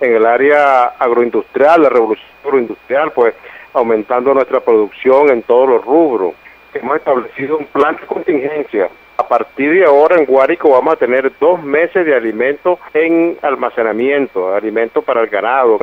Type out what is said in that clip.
en el área agroindustrial, la revolución agroindustrial, pues aumentando nuestra producción en todos los rubros. Hemos establecido un plan de contingencia. A partir de ahora en Guárico vamos a tener 2 meses de alimentos en almacenamiento, alimentos para el ganado.